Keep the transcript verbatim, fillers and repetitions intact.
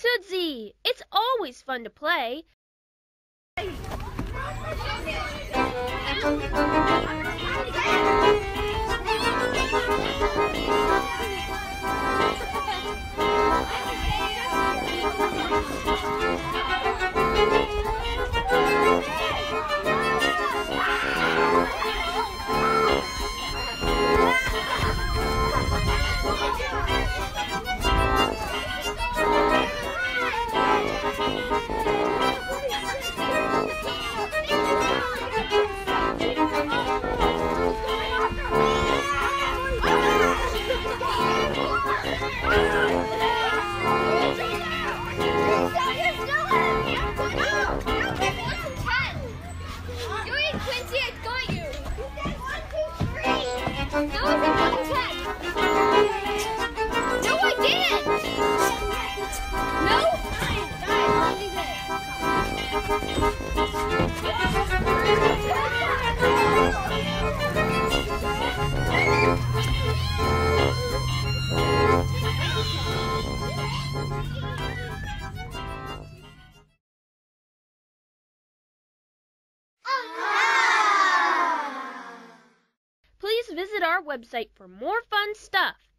Tootsie, it's always fun to play. Visit our website for more fun stuff.